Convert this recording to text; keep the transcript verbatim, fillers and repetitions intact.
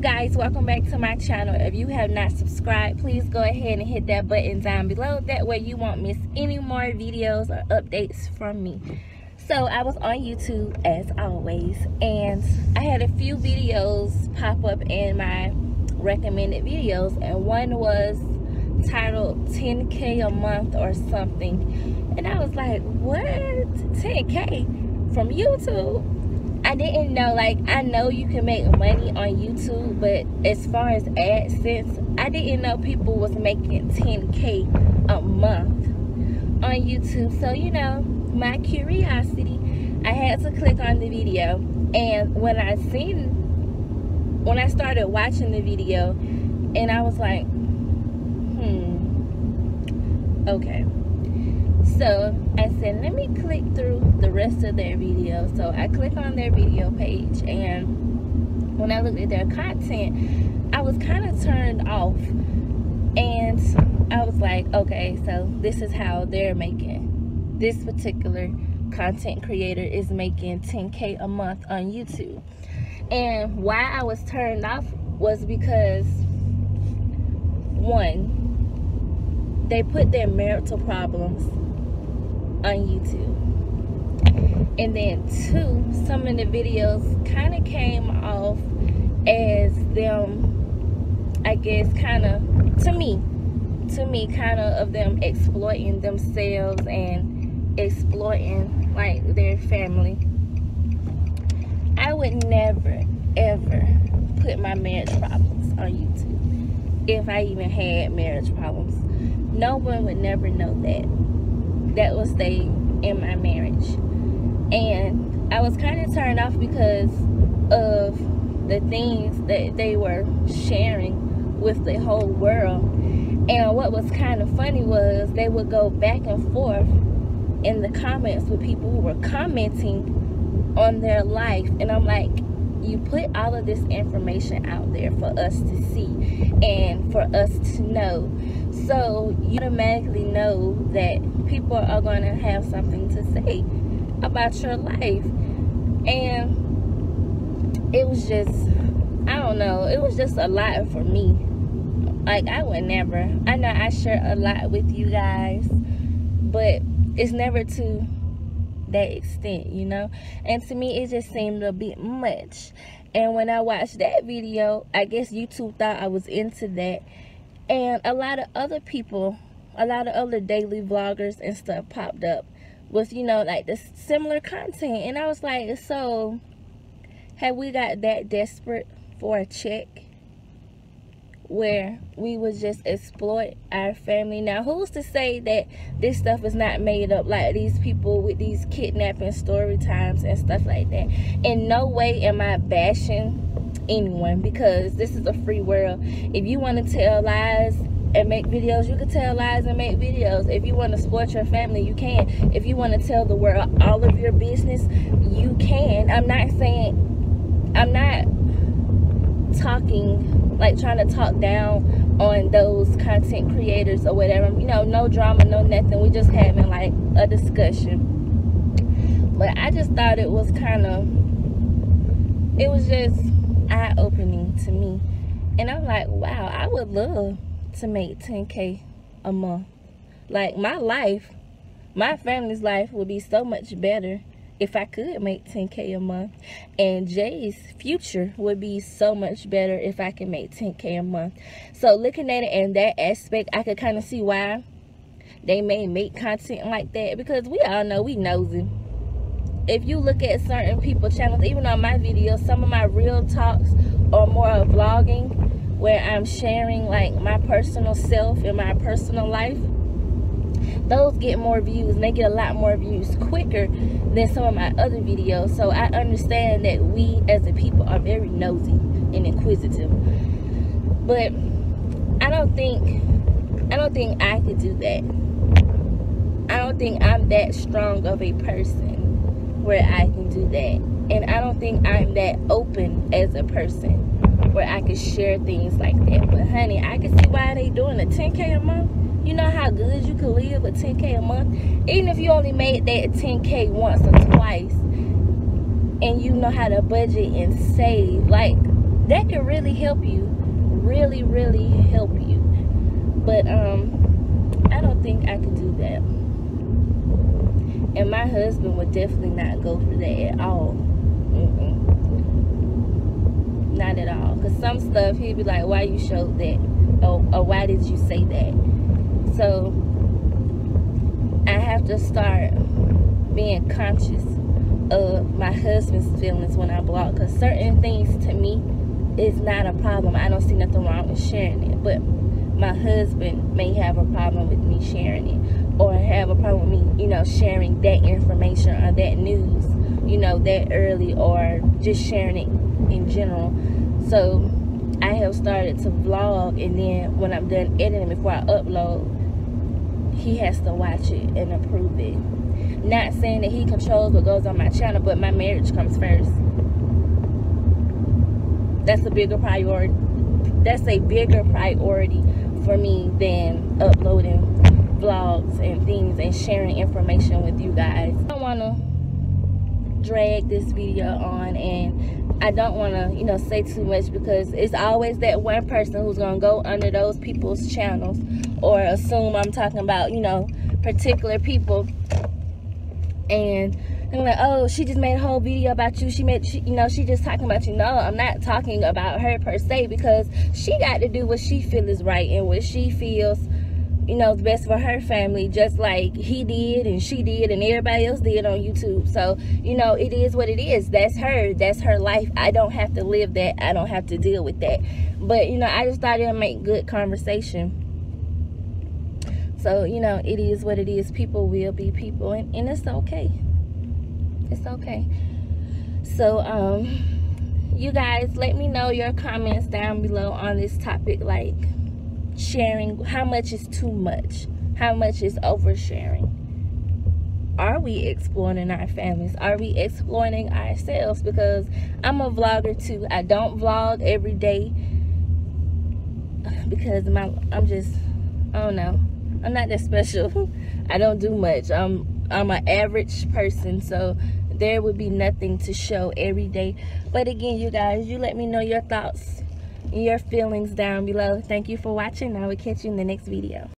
you guys, welcome back to my channel. If you have not subscribed, please go ahead and hit that button down below, that way you won't miss any more videos or updates from me. So I was on YouTube as always, and I had a few videos pop up in my recommended videos, and one was titled ten K a month or something, and I was like, what, ten K from YouTube? I didn't know, like, I know you can make money on YouTube, but as far as AdSense, I didn't know people was making ten K a month on YouTube. So, you know, my curiosity, I had to click on the video, and when I seen, when I started watching the video, and I was like, hmm, okay. So I said, let me click through the rest of their video. So I click on their video page, and when I looked at their content, I was kind of turned off, and I was like, okay, so this is how they're making, this particular content creator is making ten K a month on YouTube. And why I was turned off was because, one, they put their marital problems on YouTube, and then two, some of the videos kind of came off as them, I guess, kind of to me to me kind of of them exploiting themselves and exploiting like their family. I would never ever put my marriage problems on YouTube if I even had marriage problems. No one would never know that that was they in my marriage. And I was kind of turned off because of the things that they were sharing with the whole world. And what was kind of funny was they would go back and forth in the comments with people who were commenting on their life, and I'm like, you put all of this information out there for us to see and for us to know. So you automatically know that people are going to have something to say about your life. And it was just, I don't know, it was just a lot for me. Like, I would never, I know I share a lot with you guys, but it's never to that extent, you know. And to me, it just seemed a bit much. And when I watched that video, I guess YouTube thought I was into that, and a lot of other people, a lot of other daily vloggers and stuff popped up with, you know, like the similar content. And I was like, so have we got that desperate for a check where we would just exploit our family? Now, who's to say that this stuff is not made up, like these people with these kidnapping story times and stuff like that? In no way am I bashing anyone, because this is a free world. If you want to tell lies and make videos, you can tell lies and make videos. If you want to support your family, you can. If you want to tell the world all of your business, you can. I'm not saying, I'm not talking like trying to talk down on those content creators or whatever, you know, no drama, no nothing, we just having like a discussion. But I just thought it was kind of, it was just eye-opening to me, and I'm like, wow, I would love to make ten K a month. Like, my life, my family's life would be so much better if I could make ten K a month, and Jay's future would be so much better if I could make ten K a month. So looking at it in that aspect, I could kind of see why they may make content like that, because we all know we nosy. If you look at certain people's channels, even on my videos, some of my real talks are more of vlogging, where I'm sharing like my personal self and my personal life. Those get more views, and they get a lot more views quicker than some of my other videos. So I understand that we as a people are very nosy and inquisitive, but I don't think I don't think I could do that. I don't think I'm that strong of a person where I can do that, and I don't think I'm that open as a person where I could share things like that. But honey, I can see why they doing a ten K a month. You know how good you could live with ten K a month? Even if you only made that ten K once or twice, and you know how to budget and save, like, that could really help you, really really help you. But um I don't think I could do that, and my husband would definitely not go for that at all. Mm-mm. Not at all, because some stuff he'd be like, why you showed that, or, or why did you say that? So I have to start being conscious of my husband's feelings when I blog, because certain things to me is not a problem. I don't see nothing wrong with sharing it, but my husband may have a problem with me sharing it, or have a problem with me, you know, sharing that information or that news, you know, that early, or just sharing it in general. So I have started to vlog, and then when I'm done editing before I upload, he has to watch it and approve it. Not saying that he controls what goes on my channel, but my marriage comes first. That's a bigger priority. That's a bigger priority for me than uploading vlogs and things and sharing information with you guys. I don't want to drag this video on, and I don't want to, you know, say too much, because it's always that one person who's going to go under those people's channels or assume I'm talking about, you know, particular people. And I'm like, oh, she just made a whole video about you. She made, she, you know, she just talking about you. No, I'm not talking about her per se, because she got to do what she feels is right and what she feels, you know, is best for her family, just like he did and she did and everybody else did on YouTube. So, you know, it is what it is. That's her. That's her life. I don't have to live that. I don't have to deal with that. But, you know, I just thought it would make good conversation. So, you know, it is what it is. People will be people, and, and it's okay. It's okay. So, um, you guys, let me know your comments down below on this topic, like sharing. How much is too much? How much is oversharing? Are we exploring our families? Are we exploring ourselves? Because I'm a vlogger too. I don't vlog every day because my, I'm just, I don't know. I'm not that special. I don't do much. I'm I'm an average person, so there would be nothing to show every day. But again, you guys, you let me know your thoughts and your feelings down below. Thank you for watching. I will catch you in the next video.